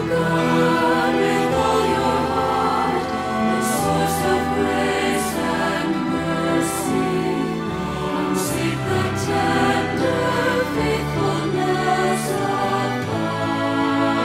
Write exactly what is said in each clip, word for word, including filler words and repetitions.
Turn to God with all your heart, the source of grace and mercy. Come seek the tender faithfulness of God.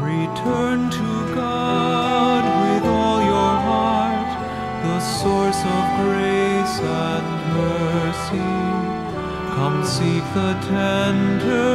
Return to God with all your heart, the source of grace and mercy. Come seek the tender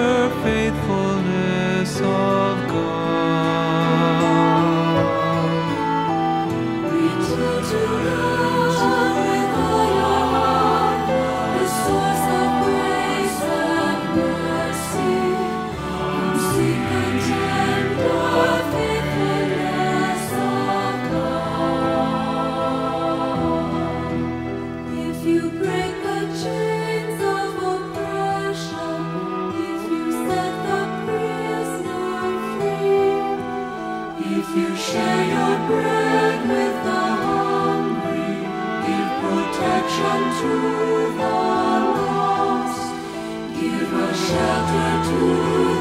to the lost, give a shelter to